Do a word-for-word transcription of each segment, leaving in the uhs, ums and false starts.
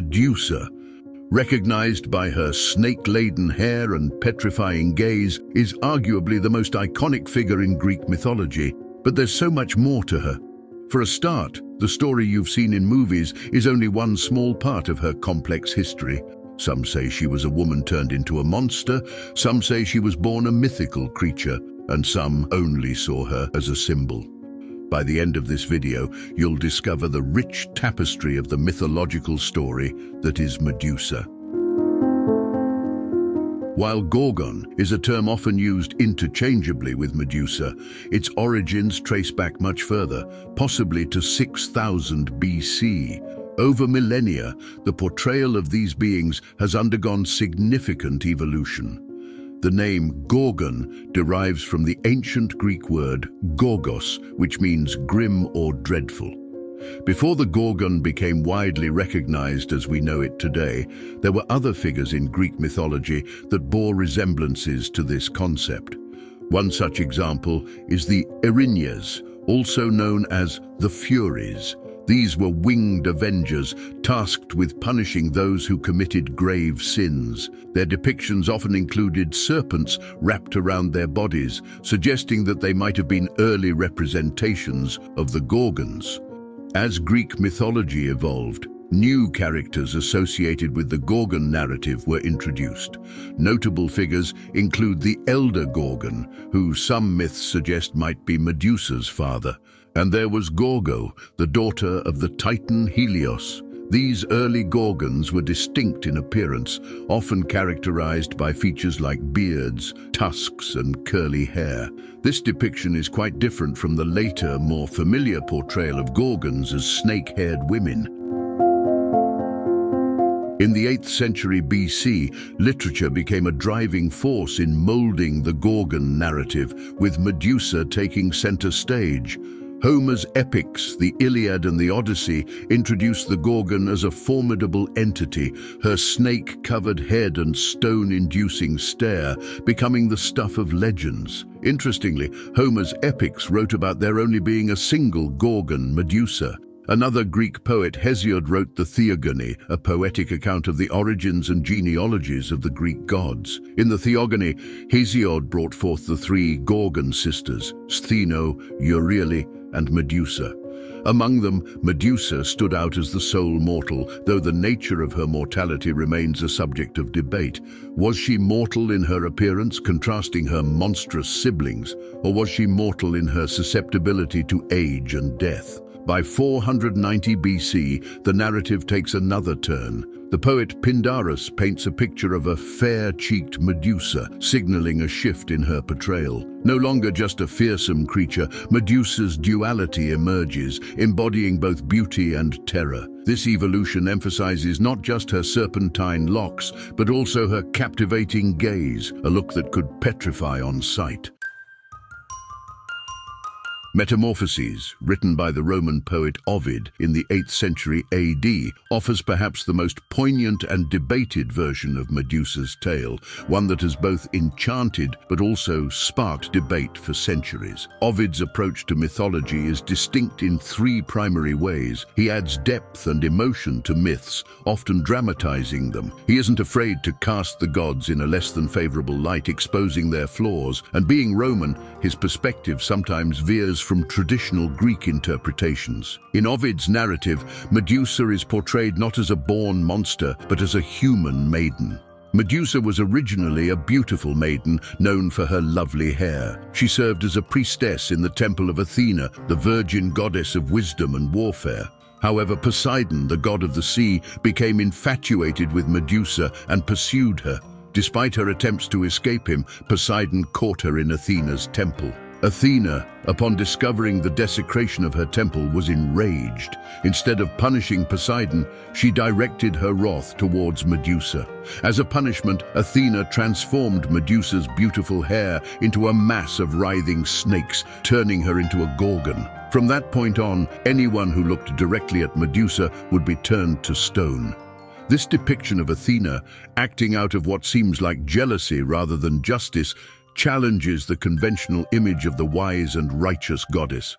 Medusa, recognized by her snake-laden hair and petrifying gaze, is arguably the most iconic figure in Greek mythology. But there's so much more to her. For a start, the story you've seen in movies is only one small part of her complex history. Some say she was a woman turned into a monster, some say she was born a mythical creature, and some only saw her as a symbol. By the end of this video, you'll discover the rich tapestry of the mythological story that is Medusa. While Gorgon is a term often used interchangeably with Medusa, its origins trace back much further, possibly to six thousand B C. Over millennia, the portrayal of these beings has undergone significant evolution. The name Gorgon derives from the ancient Greek word gorgos, which means grim or dreadful. Before the Gorgon became widely recognized as we know it today, there were other figures in Greek mythology that bore resemblances to this concept. One such example is the Erinyes, also known as the Furies. These were winged avengers tasked with punishing those who committed grave sins. Their depictions often included serpents wrapped around their bodies, suggesting that they might have been early representations of the Gorgons. As Greek mythology evolved, new characters associated with the Gorgon narrative were introduced. Notable figures include the Elder Gorgon, who some myths suggest might be Medusa's father, and there was Gorgo, the daughter of the Titan Helios. These early Gorgons were distinct in appearance, often characterized by features like beards, tusks, and curly hair. This depiction is quite different from the later, more familiar portrayal of Gorgons as snake-haired women. In the eighth century B C, literature became a driving force in molding the Gorgon narrative, with Medusa taking center stage. Homer's epics, the Iliad and the Odyssey, introduce the Gorgon as a formidable entity, her snake-covered head and stone-inducing stare becoming the stuff of legends. Interestingly, Homer's epics wrote about there only being a single Gorgon, Medusa. Another Greek poet, Hesiod, wrote the Theogony, a poetic account of the origins and genealogies of the Greek gods. In the Theogony, Hesiod brought forth the three Gorgon sisters, Stheno, Euryale, and Medusa. Among them, Medusa stood out as the sole mortal, though the nature of her mortality remains a subject of debate. Was she mortal in her appearance, contrasting her monstrous siblings, or was she mortal in her susceptibility to age and death? By four hundred ninety B C, the narrative takes another turn. The poet Pindarus paints a picture of a fair-cheeked Medusa, signaling a shift in her portrayal. No longer just a fearsome creature, Medusa's duality emerges, embodying both beauty and terror. This evolution emphasizes not just her serpentine locks, but also her captivating gaze, a look that could petrify on sight. Metamorphoses, written by the Roman poet Ovid in the eighth century A D, offers perhaps the most poignant and debated version of Medusa's tale, one that has both enchanted but also sparked debate for centuries. Ovid's approach to mythology is distinct in three primary ways. He adds depth and emotion to myths, often dramatizing them. He isn't afraid to cast the gods in a less than favorable light, exposing their flaws, and being Roman, his perspective sometimes veers from traditional Greek interpretations. In Ovid's narrative, Medusa is portrayed not as a born monster, but as a human maiden. Medusa was originally a beautiful maiden, known for her lovely hair. She served as a priestess in the temple of Athena, the virgin goddess of wisdom and warfare. However, Poseidon, the god of the sea, became infatuated with Medusa and pursued her. Despite her attempts to escape him, Poseidon caught her in Athena's temple. Athena, upon discovering the desecration of her temple, was enraged. Instead of punishing Poseidon, she directed her wrath towards Medusa. As a punishment, Athena transformed Medusa's beautiful hair into a mass of writhing snakes, turning her into a Gorgon. From that point on, anyone who looked directly at Medusa would be turned to stone. This depiction of Athena, acting out of what seems like jealousy rather than justice, challenges the conventional image of the wise and righteous goddess.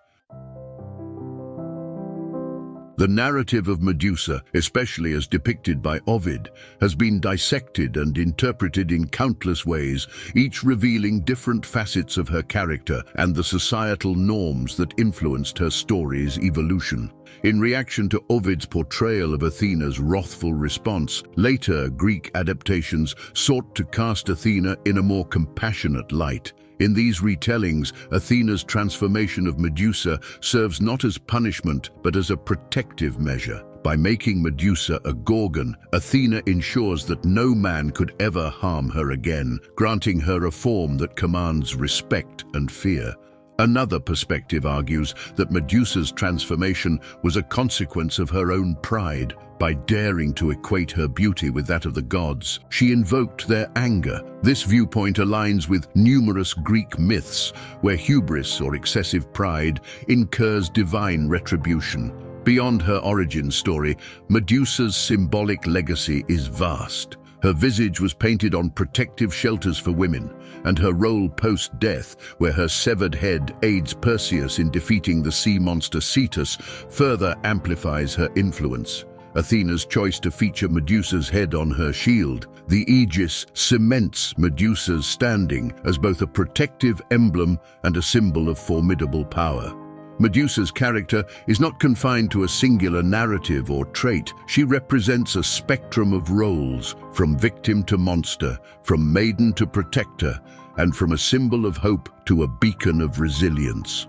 The narrative of Medusa, especially as depicted by Ovid, has been dissected and interpreted in countless ways, each revealing different facets of her character and the societal norms that influenced her story's evolution. In reaction to Ovid's portrayal of Athena's wrathful response, later Greek adaptations sought to cast Athena in a more compassionate light. In these retellings, Athena's transformation of Medusa serves not as punishment, but as a protective measure. By making Medusa a Gorgon, Athena ensures that no man could ever harm her again, granting her a form that commands respect and fear. Another perspective argues that Medusa's transformation was a consequence of her own pride. By daring to equate her beauty with that of the gods, she invoked their anger. This viewpoint aligns with numerous Greek myths, where hubris or excessive pride incurs divine retribution. Beyond her origin story, Medusa's symbolic legacy is vast. Her visage was painted on protective shelters for women, and her role post-death, where her severed head aids Perseus in defeating the sea monster Cetus, further amplifies her influence. Athena's choice to feature Medusa's head on her shield, the Aegis, cements Medusa's standing as both a protective emblem and a symbol of formidable power. Medusa's character is not confined to a singular narrative or trait. She represents a spectrum of roles, from victim to monster, from maiden to protector, and from a symbol of hope to a beacon of resilience.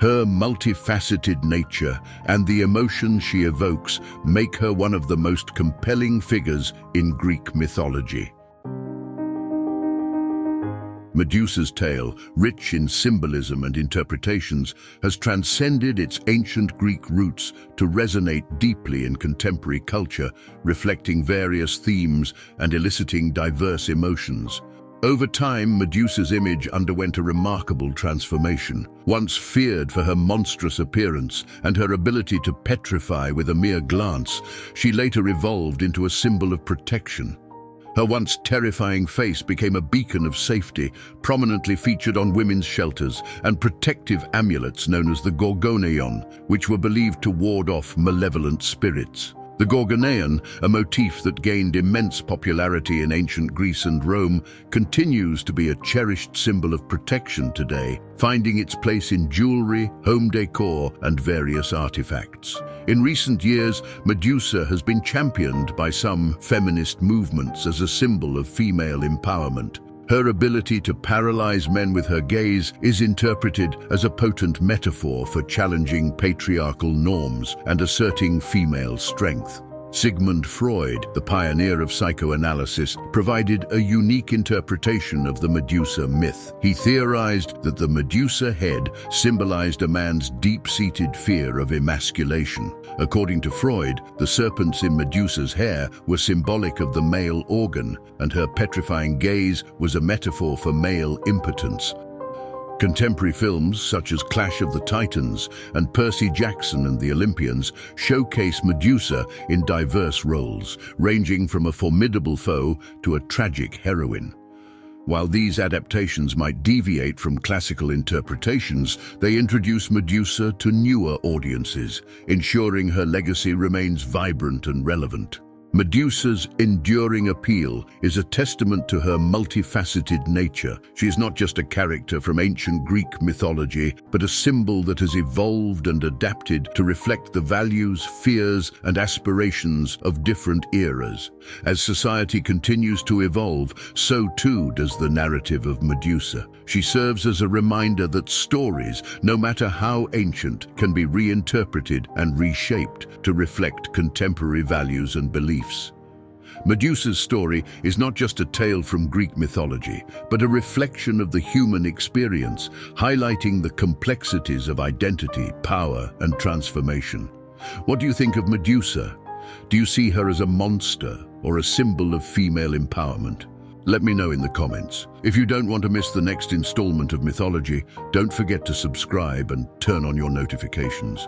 Her multifaceted nature and the emotions she evokes make her one of the most compelling figures in Greek mythology. Medusa's tale, rich in symbolism and interpretations, has transcended its ancient Greek roots to resonate deeply in contemporary culture, reflecting various themes and eliciting diverse emotions. Over time, Medusa's image underwent a remarkable transformation. Once feared for her monstrous appearance and her ability to petrify with a mere glance, she later evolved into a symbol of protection. Her once terrifying face became a beacon of safety, prominently featured on women's shelters and protective amulets known as the Gorgoneion, which were believed to ward off malevolent spirits. The Gorgoneion, a motif that gained immense popularity in ancient Greece and Rome, continues to be a cherished symbol of protection today, finding its place in jewelry, home decor, and various artifacts. In recent years, Medusa has been championed by some feminist movements as a symbol of female empowerment. Her ability to paralyze men with her gaze is interpreted as a potent metaphor for challenging patriarchal norms and asserting female strength. Sigmund Freud, the pioneer of psychoanalysis, provided a unique interpretation of the Medusa myth. He theorized that the Medusa head symbolized a man's deep-seated fear of emasculation. According to Freud, the serpents in Medusa's hair were symbolic of the male organ, and her petrifying gaze was a metaphor for male impotence. Contemporary films such as Clash of the Titans and Percy Jackson and the Olympians showcase Medusa in diverse roles, ranging from a formidable foe to a tragic heroine. While these adaptations might deviate from classical interpretations, they introduce Medusa to newer audiences, ensuring her legacy remains vibrant and relevant. Medusa's enduring appeal is a testament to her multifaceted nature. She is not just a character from ancient Greek mythology, but a symbol that has evolved and adapted to reflect the values, fears, and aspirations of different eras. As society continues to evolve, so too does the narrative of Medusa. She serves as a reminder that stories, no matter how ancient, can be reinterpreted and reshaped to reflect contemporary values and beliefs. Medusa's story is not just a tale from Greek mythology, but a reflection of the human experience, highlighting the complexities of identity, power, and transformation. What do you think of Medusa? Do you see her as a monster or a symbol of female empowerment? Let me know in the comments. If you don't want to miss the next installment of Mythology, don't forget to subscribe and turn on your notifications.